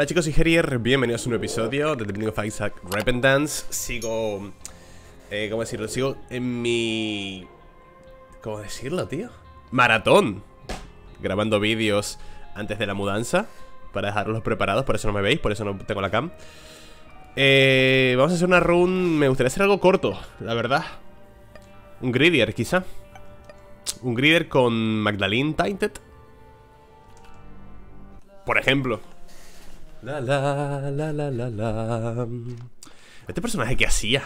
Hola chicos, soy Greedier, bienvenidos a un nuevo episodio de The Binding of Isaac Repentance. Sigo... ¿cómo decirlo? Sigo en mi... ¿cómo decirlo, tío? Maratón. Grabando vídeos antes de la mudanza para dejarlos preparados, por eso no me veis, por eso no tengo la cam. Vamos a hacer una run... me gustaría hacer algo corto, la verdad. Un Greedier, quizá. Un Greedier con Magdalene Tainted, por ejemplo. La la la la la la. ¿Este personaje qué hacía?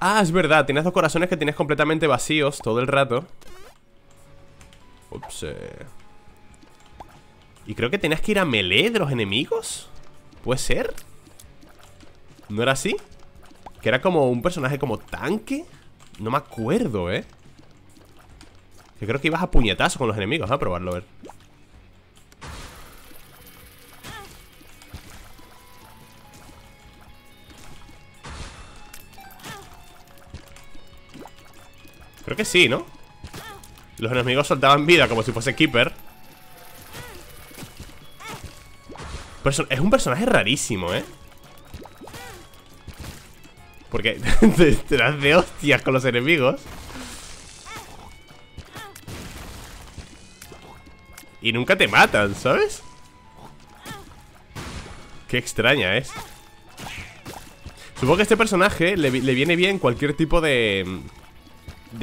Ah, es verdad, tienes dos corazones que tienes completamente vacíos todo el rato. Ups. Y creo que tenías que ir a melee de los enemigos. ¿Puede ser? ¿No era así? Que era como un personaje como tanque. No me acuerdo, que creo que ibas a puñetazos con los enemigos. A probarlo, a ver. Creo que sí, ¿no? Los enemigos soltaban vida como si fuese Keeper. Es un personaje rarísimo, porque te das de hostias con los enemigos y nunca te matan, ¿sabes? Qué extraña es. Supongo que este personaje le viene bien cualquier tipo de...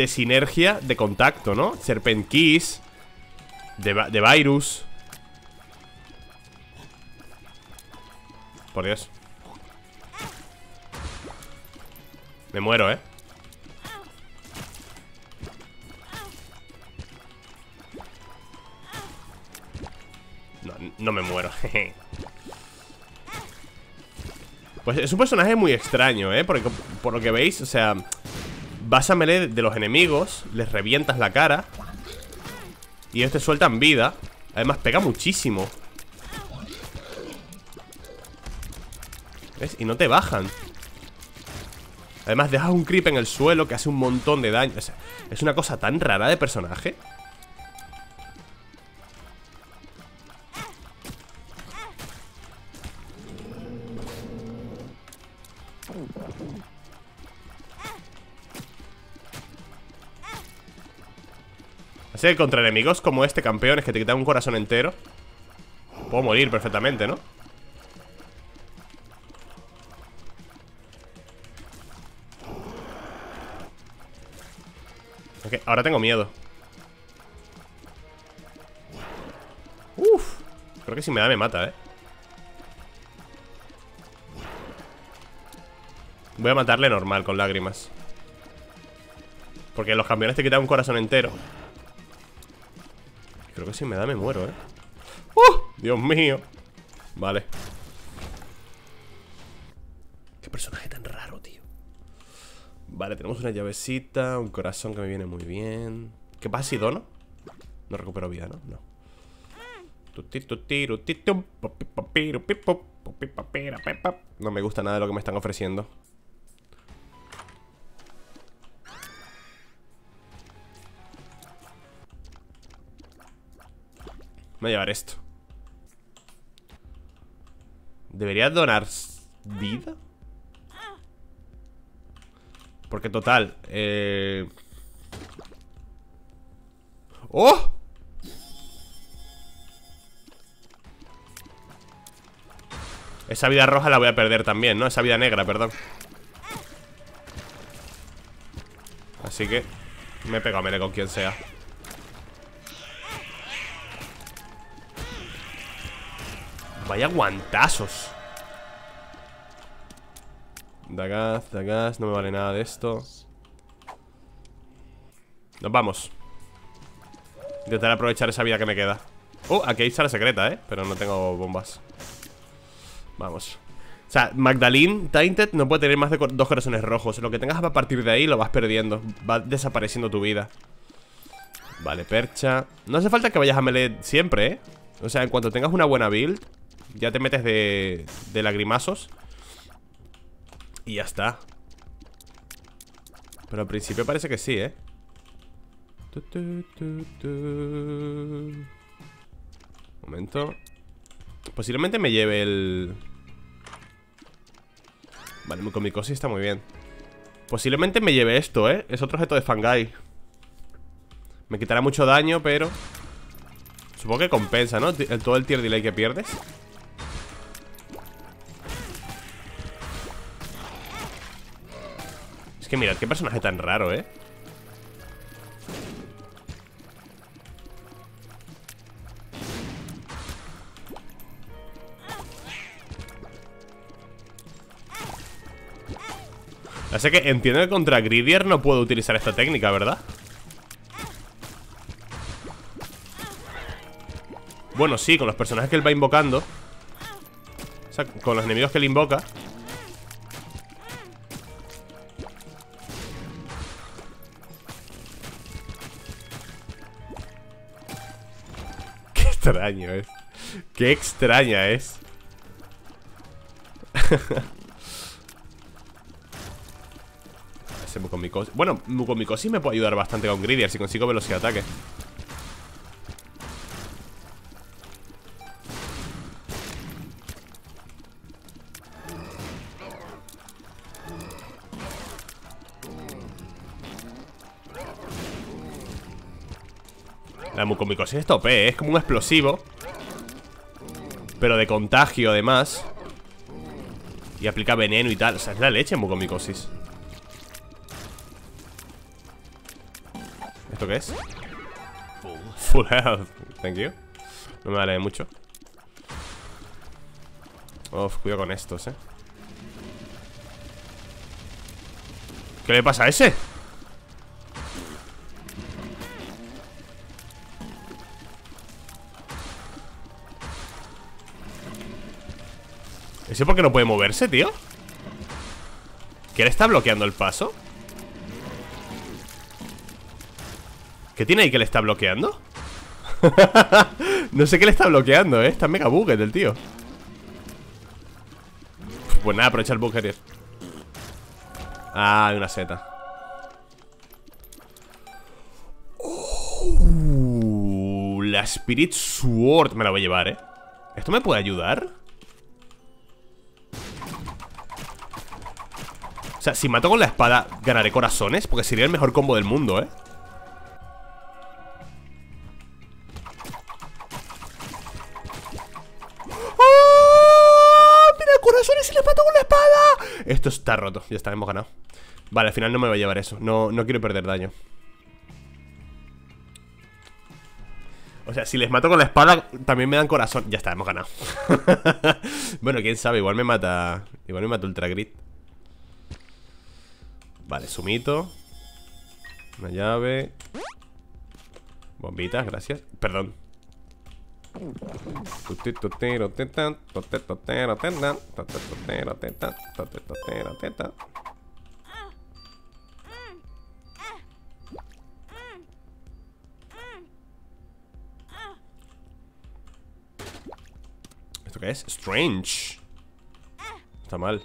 sinergia, de contacto, ¿no? Serpent Kiss, de virus. Por Dios, me muero, No, no me muero. Pues es un personaje muy extraño, porque, por lo que veis, o sea, vas a melee de los enemigos, les revientas la cara y ellos te sueltan vida. Además pega muchísimo. ¿Ves? Y no te bajan. Además dejas un creep en el suelo que hace un montón de daño. O sea, es una cosa tan rara de personaje. Así que contra enemigos como este, campeones, que te quitan un corazón entero, puedo morir perfectamente, ¿no? Ok, ahora tengo miedo. Uf, creo que si me da me mata, Voy a matarle normal, con lágrimas, porque los campeones te quitan un corazón entero. Creo que si me da me muero, Dios mío. Vale. Qué personaje tan raro, tío. Vale, tenemos una llavecita, un corazón que me viene muy bien. ¿Qué pasa si dono? No recupero vida, ¿no? No. No me gusta nada de lo que me están ofreciendo. Voy a llevar esto. ¿Debería donar vida? Porque total, ¡oh! Esa vida roja la voy a perder también, ¿no? Esa vida negra, perdón. Así que me he pegado a melee con quien sea. Vaya guantazos. Dagaz, Dagaz, no me vale nada de esto. Nos vamos. Intentar aprovechar esa vida que me queda. Aquí hay sala secreta, pero no tengo bombas. Vamos. O sea, Magdalene Tainted no puede tener más de dos corazones rojos. Lo que tengas a partir de ahí lo vas perdiendo. Va desapareciendo tu vida. Vale, percha. No hace falta que vayas a melee siempre, O sea, en cuanto tengas una buena build ya te metes de lagrimazos y ya está. Pero al principio parece que sí, Momento. Posiblemente me lleve el... Vale, Mucomycosis está muy bien. Posiblemente me lleve esto, ¿eh? Es otro objeto de Fangai. Me quitará mucho daño, pero... Supongo que compensa, ¿no? Todo el tier delay que pierdes. Es que mirad, qué personaje tan raro, ¿eh? Así que entiendo que contra Greedier no puedo utilizar esta técnica, ¿verdad? Bueno, sí, con los personajes que él va invocando. O sea, con los enemigos que él invoca. Qué extraño es. Qué extraña es. Ese Mucomycosis. Bueno, Mucomycosis me puede ayudar bastante con Greedier si consigo velocidad de ataque. La Mucomycosis es tope, ¿eh? Es como un explosivo, pero de contagio además. Y aplica veneno y tal. O sea, es la leche en Mucomycosis. ¿Esto qué es? Full health. Thank you. No me vale mucho. Uf, cuidado con estos, ¿eh? ¿Qué le pasa a ese? ¿Ese por qué no puede moverse, tío? ¿Que le está bloqueando el paso? ¿Qué tiene ahí que le está bloqueando? No sé qué le está bloqueando, ¿eh? Está mega bugged el tío. Pues nada, aprovecha el bug here. Ah, hay una seta. Oh, la Spirit Sword me la voy a llevar, ¿eh? ¿Esto me puede ayudar? O sea, si mato con la espada, ganaré corazones. Porque sería el mejor combo del mundo, ¿eh? ¡Oh! ¡Mira, corazones y le mato con la espada! Esto está roto. Ya está, hemos ganado. Vale, al final no me va a llevar eso. No quiero perder daño. O sea, si les mato con la espada, también me dan corazón. Ya está, hemos ganado. Bueno, quién sabe, igual me mata. Igual me mata Ultra Grit. Vale, sumito. Una llave. Bombitas, gracias. Perdón. ¿Esto qué es? Strange. Está mal.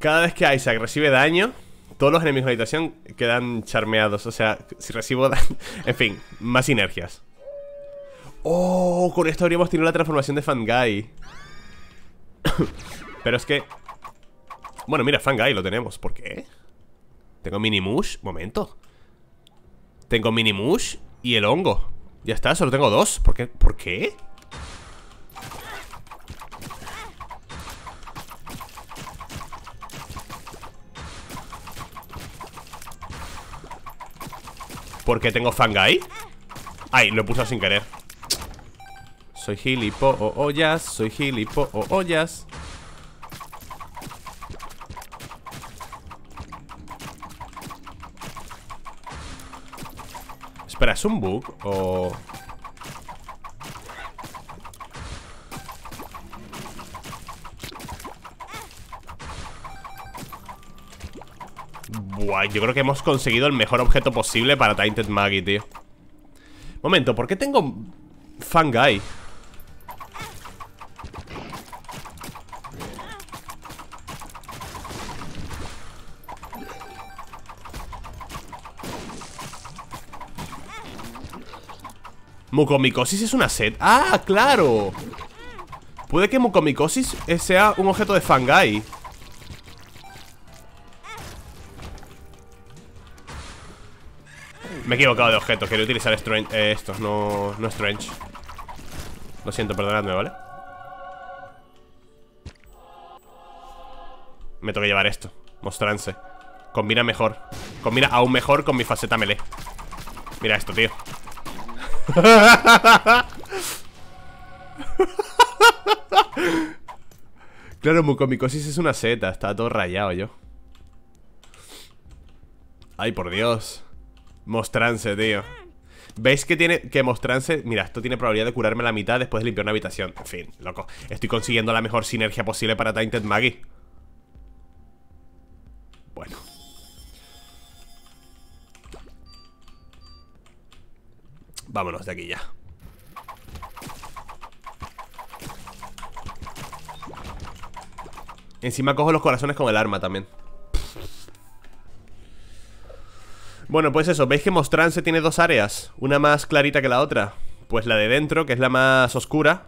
Cada vez que Isaac recibe daño, todos los enemigos de la habitación quedan charmeados. O sea, si recibo daño... En fin, más sinergias. ¡Oh! Con esto habríamos tenido la transformación de Fangai. Pero es que... Bueno, mira, Fangai lo tenemos. ¿Por qué? Tengo Mini Mush. Momento. Tengo Mini Mush y el hongo. Ya está, solo tengo dos. ¿Por qué? ¿Por qué? ¿Por qué tengo Fangai? Ay, lo he pulsado sin querer. Soy gilipollas, soy gilipollas. Espera, ¿es un bug o...? Buah, yo creo que hemos conseguido el mejor objeto posible para Tainted Maggie, tío. Momento, ¿por qué tengo Fangai? Mucomycosis es una set. ¡Ah, claro! Puede que Mucomycosis sea un objeto de Fangai. Me he equivocado de objeto. Quería utilizar estos, no Strange. Lo siento, perdonadme, ¿vale? Me tengo que llevar esto. Mostranse. Combina mejor. Combina aún mejor con mi faceta melee. Mira esto, tío. Claro, Mucomycosis es una seta. Está todo rayado yo. Ay, por Dios. Mostranse, tío. ¿Veis que tiene que mostrarse? Mira, esto tiene probabilidad de curarme la mitad después de limpiar una habitación. En fin, loco. Estoy consiguiendo la mejor sinergia posible para Tainted Maggie. Bueno. Vámonos de aquí ya. Encima cojo los corazones con el arma también. Bueno, pues eso, ¿veis que Mostrance tiene dos áreas? Una más clarita que la otra. Pues la de dentro, que es la más oscura.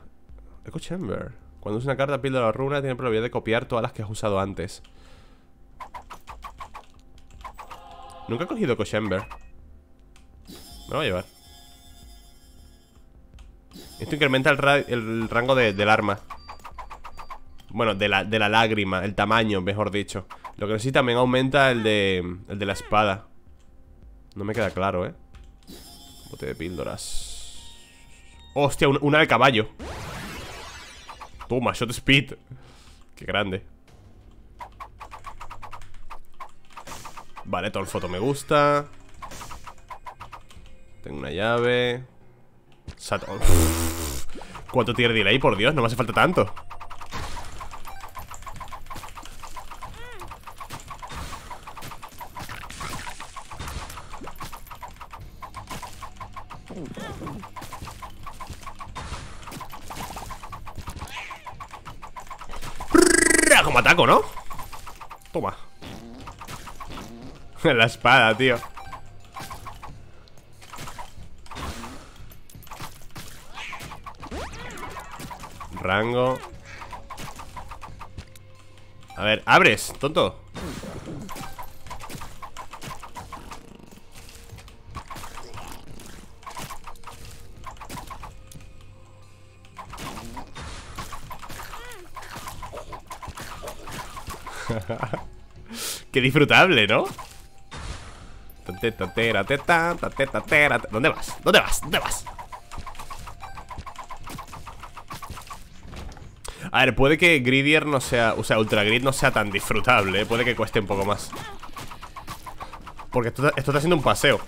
Echo Chamber. Cuando usas una carta, pierde la runa, tiene probabilidad de copiar todas las que has usado antes. Nunca he cogido Echo Chamber. Me lo voy a llevar. Esto incrementa el rango del arma. Bueno, de la lágrima, el tamaño, mejor dicho. Lo que sí también aumenta el de la espada. No me queda claro, ¿eh? Bote de píldoras. ¡Hostia! Una de caballo. Toma, shot speed. Qué grande. Vale, todo el foto me gusta. Tengo una llave. Satón. ¿Cuánto tier delay? Por Dios, no me hace falta tanto. Como ataco, ¿no? Toma. La espada, tío. Rango. A ver, abres, tonto. Qué disfrutable, ¿no? ¿Dónde vas? ¿Dónde vas? ¿Dónde vas? A ver, puede que Greedier no sea... O sea, Ultra Grid no sea tan disfrutable, ¿eh? Puede que cueste un poco más. Porque esto está siendo un paseo.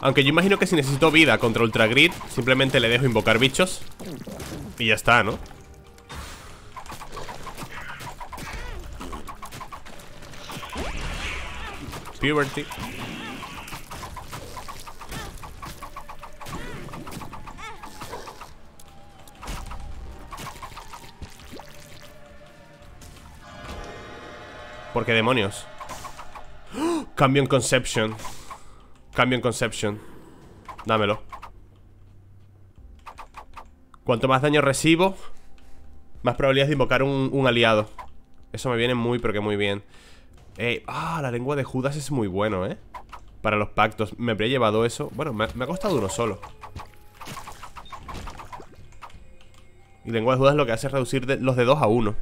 Aunque yo imagino que si necesito vida contra Ultra Grid, simplemente le dejo invocar bichos y ya está, ¿no? Puberty. ¿Por qué demonios? ¡Oh! Cambio en Conception. Cambio en Conception. Dámelo. Cuanto más daño recibo, más probabilidades de invocar un aliado. Eso me viene muy, pero que muy bien. La lengua de Judas es muy bueno, ¿eh? Para los pactos. Me habría llevado eso. Bueno, me ha costado uno solo. Y lengua de Judas lo que hace es reducir los de 2 a 1.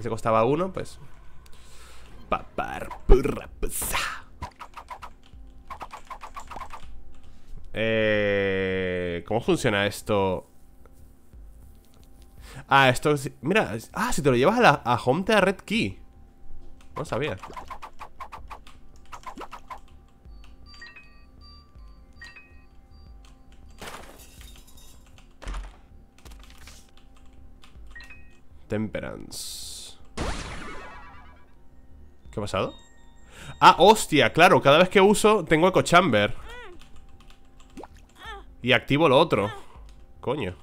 Ese costaba 1, pues. ¿Cómo funciona esto? Ah, esto. Mira, si te lo llevas a home te da Red Key. No sabía. Temperance. ¿Qué ha pasado? Ah, hostia, claro, cada vez que uso tengo Echo Chamber y activo lo otro. Coño.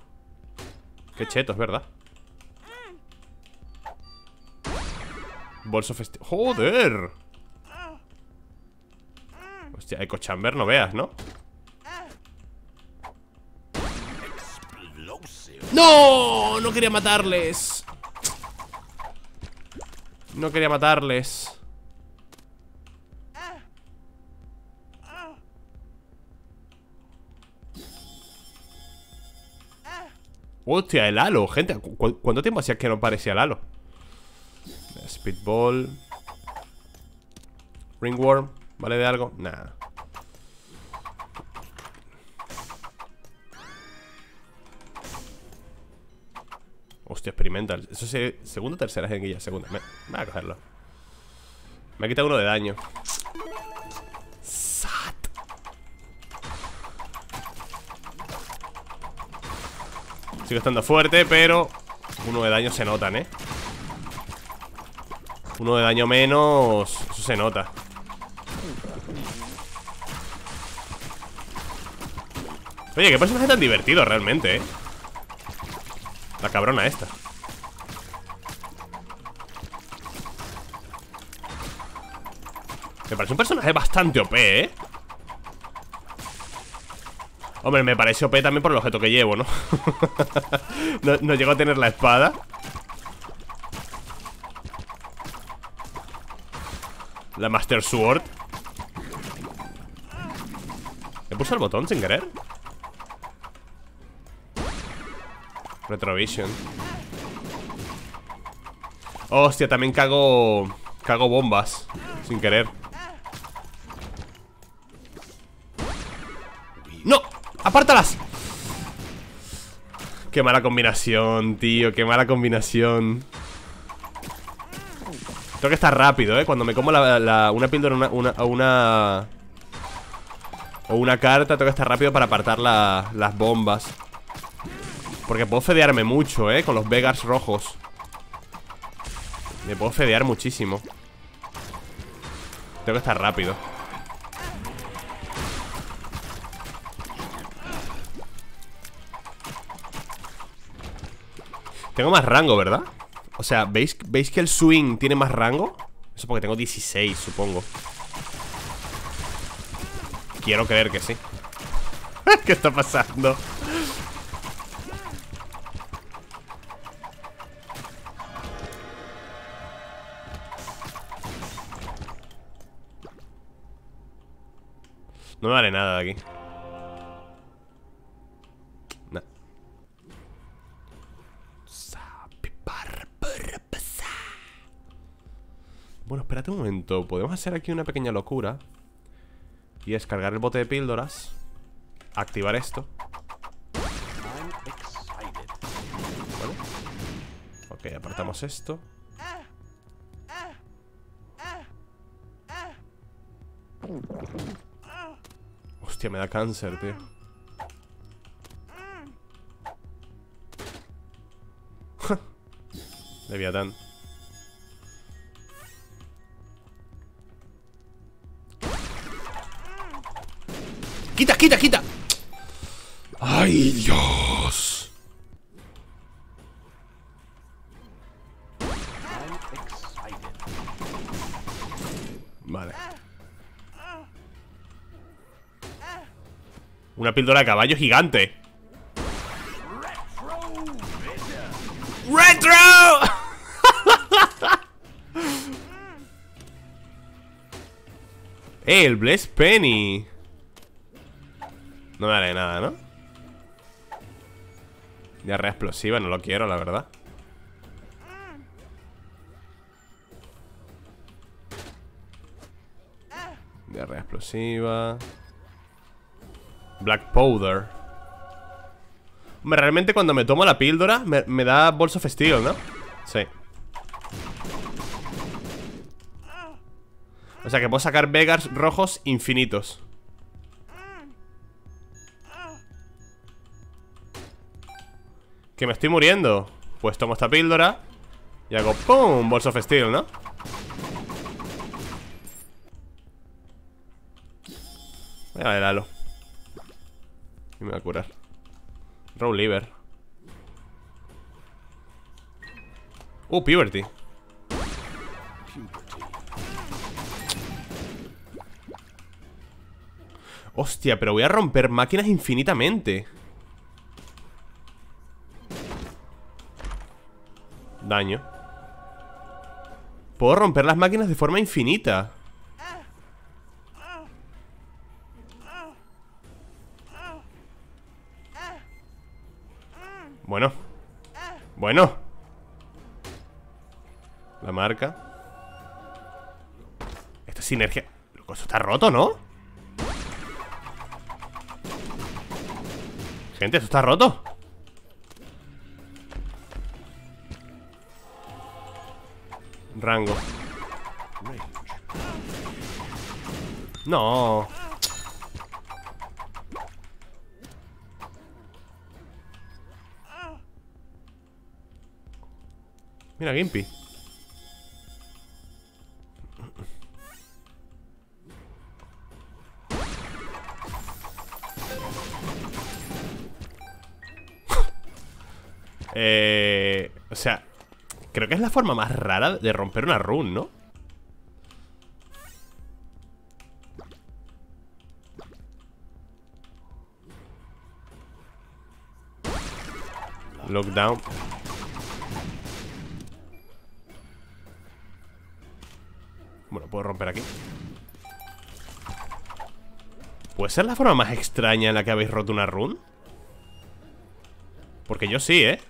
Qué cheto, es verdad. Bolso festival. ¡Joder! Hostia, Echo Chamber, no veas, ¿no? ¡No! No quería matarles. No quería matarles. Hostia, el halo, gente. ¿Cuánto tiempo hacía que no parecía el halo? Speedball. Ringworm. ¿Vale de algo? Nada. Hostia, experimental. Eso es segunda o tercera jenguilla. Segunda. Me voy a cogerlo. Me ha quitado uno de daño. Sat. Sigo estando fuerte, pero uno de daño se notan, ¿eh? Uno de daño menos. Eso se nota. Oye, qué personaje tan divertido realmente, ¿eh? La cabrona esta. Me parece un personaje bastante OP, ¿eh? Hombre, me parece OP también por el objeto que llevo, ¿no? No llego a tener la espada. La Master Sword. ¿He pulsado el botón sin querer? Retrovision. Hostia, también cago bombas sin querer. ¡No! ¡Apártalas! Qué mala combinación, tío. Qué mala combinación. Tengo que estar rápido, ¿eh? Cuando me como una píldora o una carta, tengo que estar rápido para apartar las bombas. Porque puedo fedearme mucho, con los Vegars rojos. Me puedo fedear muchísimo. Tengo que estar rápido. Tengo más rango, ¿verdad? O sea, ¿veis que el swing tiene más rango? Eso porque tengo 16, supongo. Quiero creer que sí. ¿Qué está pasando? No me vale nada de aquí. No. Bueno, espérate un momento. Podemos hacer aquí una pequeña locura. Y es cargar el bote de píldoras. Activar esto. ¿Vale? Ok, apartamos esto. Hostia, me da cáncer, tío. Leviatán. ¡Quita, quita, quita! ¡Ay, Dios! Vale. Una píldora de caballo gigante. ¡Retro! El Bless Penny. No me haré nada, ¿no? Diarrea explosiva, no lo quiero, la verdad. Diarrea explosiva. Black powder. Hombre, realmente cuando me tomo la píldora me da Bolso festival, ¿no? Sí. O sea que puedo sacar Vegars rojos infinitos. Que me estoy muriendo. Pues tomo esta píldora y hago ¡pum! Balls of Steel, ¿no? Voy a ver halo. Y me voy a curar. Row Liver. Puberty. Hostia, pero voy a romper máquinas infinitamente. Daño. Puedo romper las máquinas de forma infinita. Bueno. Bueno. La marca. Esta sinergia... Eso está roto, ¿no? Gente, eso está roto. Rango. No. Mira, Gimpy. O sea, creo que es la forma más rara de romper una rune, ¿no? Lockdown. Bueno, puedo romper aquí. ¿Puede ser la forma más extraña en la que habéis roto una rune? Porque yo sí, ¿eh?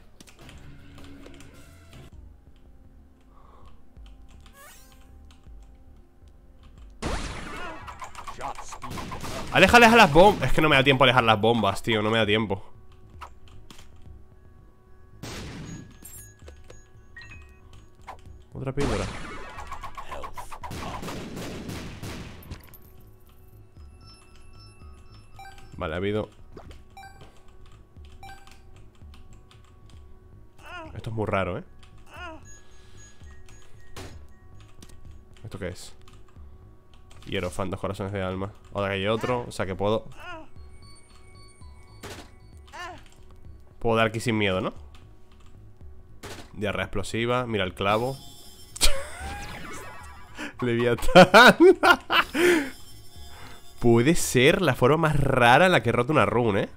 Aleja, aleja las bombas. Es que no me da tiempo a alejar las bombas, tío. No me da tiempo. Otra píldora. Vale, ha habido... Esto es muy raro, ¿eh? ¿Esto qué es? Hierophant, 2 corazones de alma. Ahora que hay otro, o sea que puedo... Puedo dar aquí sin miedo, ¿no? Diarrea explosiva, mira el clavo. Leviatán. Puede ser la forma más rara en la que he roto una rune, ¿eh?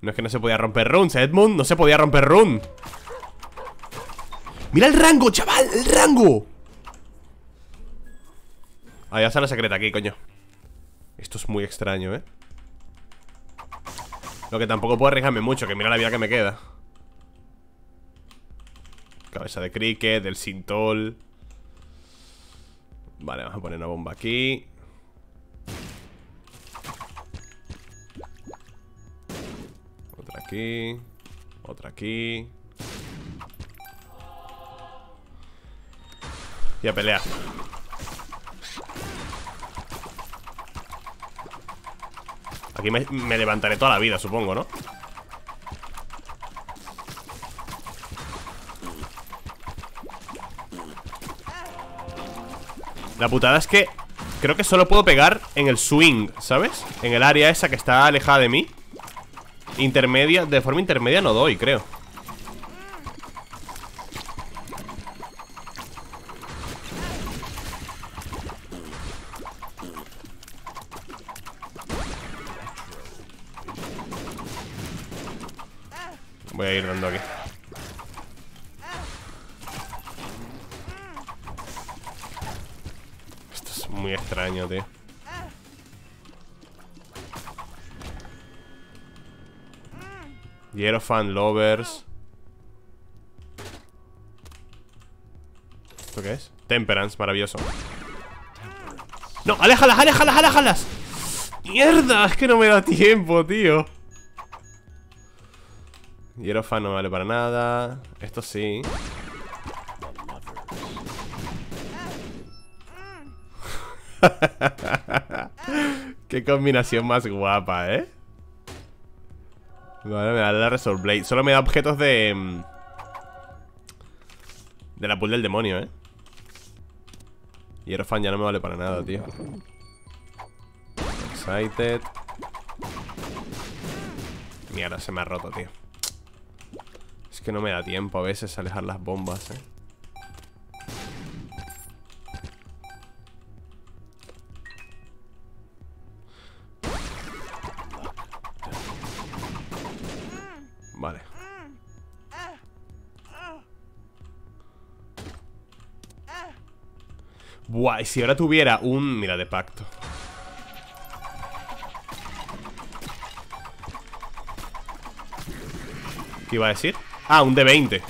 No es que no se podía romper runes, Edmund. No se podía romper rune. ¡Mira el rango, chaval! ¡El rango! Ahí está la secreta aquí, coño. Esto es muy extraño, ¿eh? Lo que tampoco puedo arriesgarme mucho, que mira la vida que me queda. Cabeza de cricket, del sintol. Vale, vamos a poner una bomba aquí. Otra aquí. Otra aquí. Y a pelear. Aquí me levantaré toda la vida, supongo, ¿no? La putada es que creo que solo puedo pegar en el swing, ¿sabes? En el área esa que está alejada de mí. Intermedia, de forma intermedia no doy, creo. Voy a ir dando aquí. Esto es muy extraño, tío. Hierophant, Lovers. ¿Esto qué es? Temperance, maravilloso. ¡No! ¡Aléjalas, aléjalas, aléjalas! ¡Mierda! Es que no me da tiempo, tío. Hierophant no vale para nada. Esto sí. Qué combinación más guapa, ¿eh? Vale, me da la Resolve Blade. Solo me da objetos de... de la pool del demonio, ¿eh? Hierophant ya no me vale para nada, tío. Excited. Mierda, se me ha roto, tío. Es que no me da tiempo a veces a alejar las bombas, ¿eh? Buah, y si ahora tuviera un... Mira, de pacto. ¿Qué iba a decir? Ah, un D20.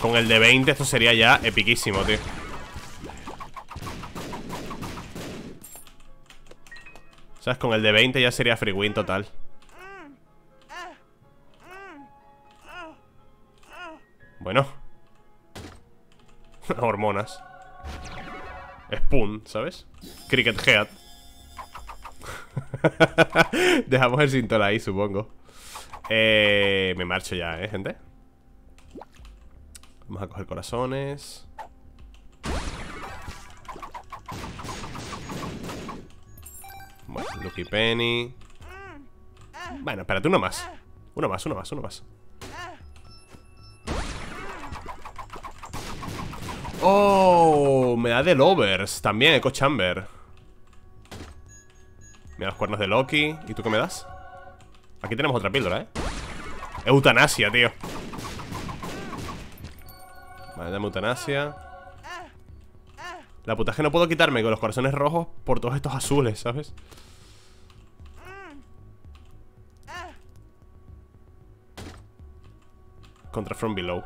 Con el D20 esto sería ya epiquísimo, tío. ¿Sabes? Con el D20 ya sería free win total. Bueno. Hormonas. Spoon, ¿sabes? Cricket Head. Dejamos el cintola ahí, supongo. Me marcho ya, gente. Vamos a coger corazones. Bueno, Lucky Penny. Bueno, espérate, uno más. Uno más, uno más, uno más. Oh, me da de Lovers. También Echo Chamber. Me da los cuernos de Loki. ¿Y tú qué me das? Aquí tenemos otra píldora, ¿eh? Eutanasia, tío. Vale, dame eutanasia. La puta es que no puedo quitarme con los corazones rojos por todos estos azules, ¿sabes? Contra From Below.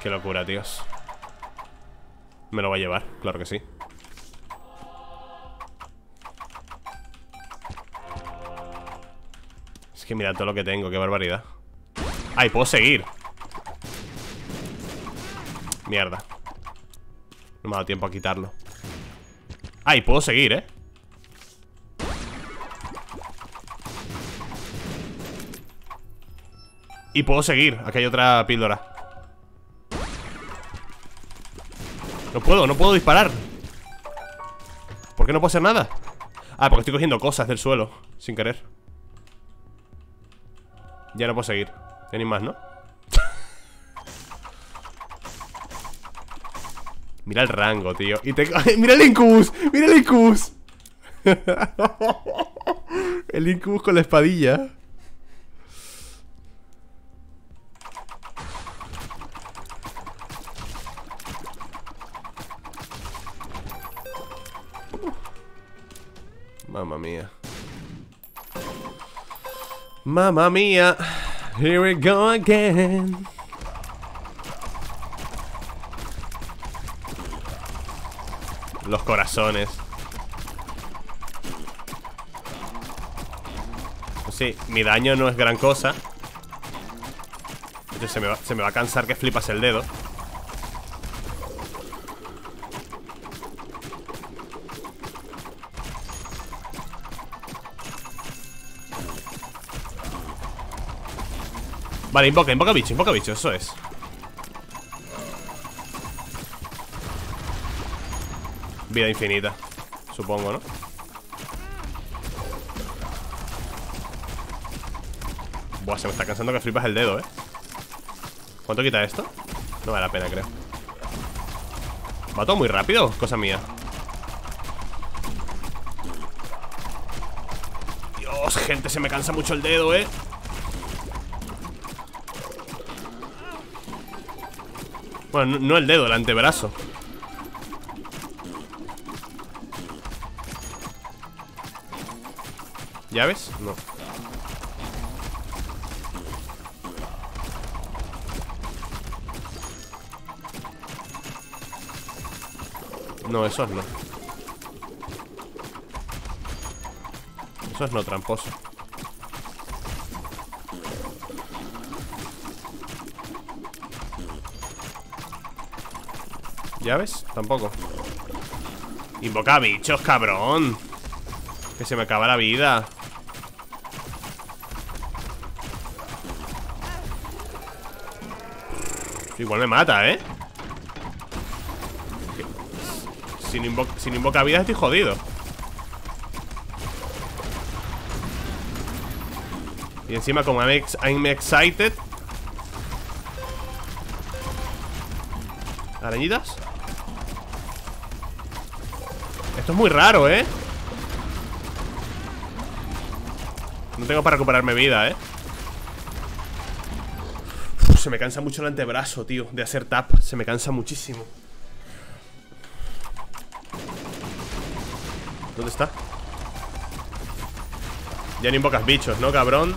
Qué locura, tíos. Me lo va a llevar, claro que sí. Es que mira todo lo que tengo, qué barbaridad. ¡Ay, puedo seguir! Mierda. No me ha dado tiempo a quitarlo. ¡Ay, puedo seguir, eh! Y puedo seguir, aquí hay otra píldora. No puedo disparar. ¿Por qué no puedo hacer nada? Ah, porque estoy cogiendo cosas del suelo sin querer. Ya no puedo seguir. Ya ni más, ¿no? Mira el rango, tío. Y te... ¡Mira el Incubus! ¡Mira el Incubus! El Incubus con la espadilla. Mamma mía. Mamma mía. Here we go again. Los corazones. Pues sí, mi daño no es gran cosa. Entonces se me va a cansar que flipas el dedo. Vale, invoca bicho, eso es. Vida infinita, supongo, ¿no? Buah, se me está cansando que flipas el dedo, ¿eh? ¿Cuánto quita esto? No vale la pena, creo. Va todo muy rápido, cosa mía. Dios, gente, se me cansa mucho el dedo, ¿eh? Bueno, no el dedo, el antebrazo. ¿Llaves? No. No, esos no. Esos no, tramposo. ¿Llaves? Tampoco. Invoca bichos, cabrón. Que se me acaba la vida. Igual me mata, ¿eh? Sin invoca vida estoy jodido. Y encima como I'm excited. ¿Arañitas? Esto es muy raro, ¿eh? No tengo para recuperarme vida, ¿eh? Uf, se me cansa mucho el antebrazo, tío, de hacer tap. Se me cansa muchísimo. ¿Dónde está? Ya no invocas bichos, ¿no, cabrón?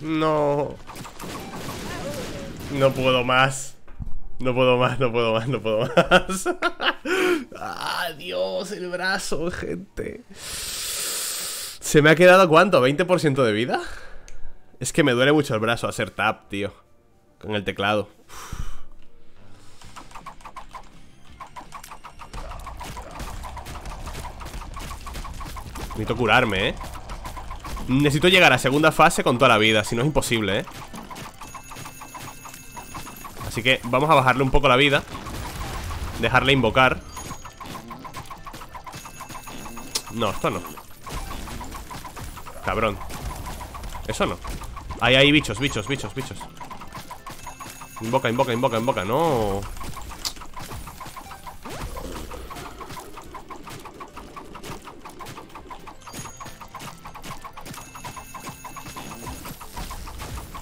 No. No puedo más. No puedo más, no puedo más, no puedo más. ¡Ah, Dios! El brazo, gente. ¿Se me ha quedado cuánto? ¿20% de vida? Es que me duele mucho el brazo hacer tap, tío. Con el teclado. Necesito curarme, ¿eh? Necesito llegar a segunda fase con toda la vida. Si no es imposible, ¿eh? Así que vamos a bajarle un poco la vida. Dejarle invocar. No, esto no. Cabrón. Eso no. Ahí hay bichos, bichos, bichos, bichos. Invoca, invoca, invoca, invoca. No.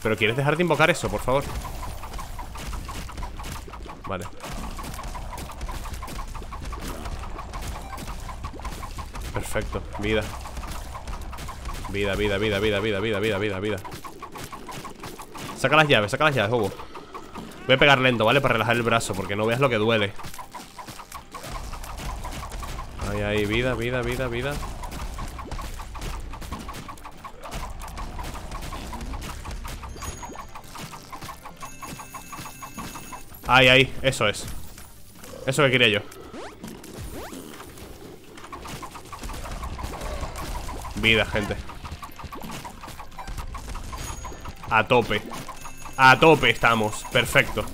Pero ¿quieres dejar de invocar eso, por favor? Vale. Perfecto, vida. Vida, vida, vida, vida, vida, vida, vida, vida, vida. Saca las llaves, Hugo. Voy a pegar lento, ¿vale? Para relajar el brazo, porque no veas lo que duele. Ay, ay, vida, vida, vida, vida. Ahí, ahí, eso es. Eso que quería yo. Vida, gente. A tope. A tope estamos, perfecto.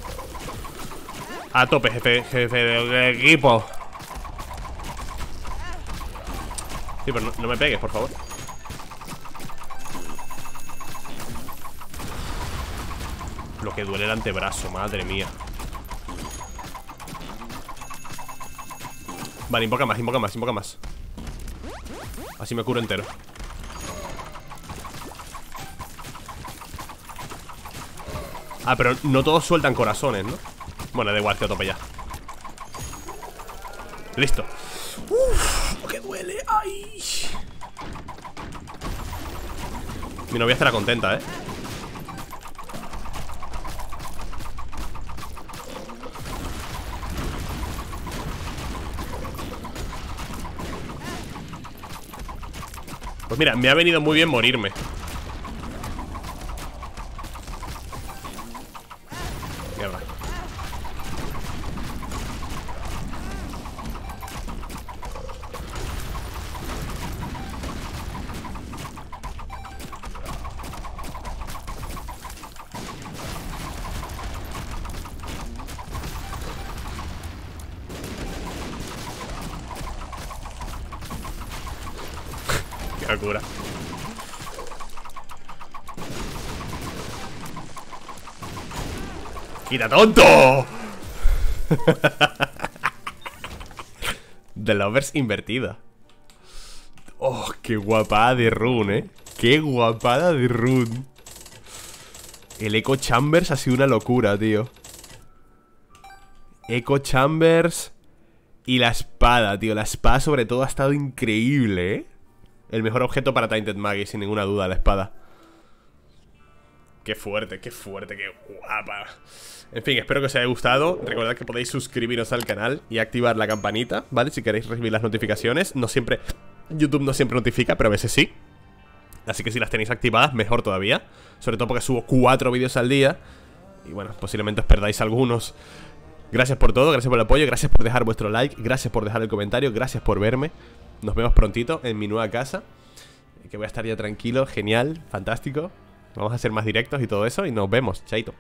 A tope, jefe del equipo. Sí, pero no me pegues, por favor. Lo que duele el antebrazo, madre mía. Vale, invoca más, invoca más, invoca más. Así me curo entero. Ah, pero no todos sueltan corazones, ¿no? Bueno, da igual, que a tope ya. Listo. Uff, que duele. Ay. Mi novia estará contenta, ¿eh? Pues mira, me ha venido muy bien morirme. Mierda. Qué locura. ¡Quita, tonto! The Lovers invertida. ¡Oh, qué guapada de run, eh! ¡Qué guapada de run! El Echo Chambers ha sido una locura, tío. Echo Chambers y la espada, tío. La espada, sobre todo, ha estado increíble, ¿eh? El mejor objeto para Tainted Maggie, sin ninguna duda, la espada. Qué fuerte, qué fuerte, qué guapa. En fin, espero que os haya gustado. Recordad que podéis suscribiros al canal y activar la campanita, ¿vale? Si queréis recibir las notificaciones. No siempre, YouTube no siempre notifica, pero a veces sí. Así que si las tenéis activadas, mejor todavía. Sobre todo porque subo 4 vídeos al día. Y bueno, posiblemente os perdáis algunos. Gracias por todo, gracias por el apoyo, gracias por dejar vuestro like, gracias por dejar el comentario, gracias por verme. Nos vemos prontito en mi nueva casa, que voy a estar ya tranquilo, genial, fantástico. Vamos a hacer más directos y todo eso y nos vemos, chaito.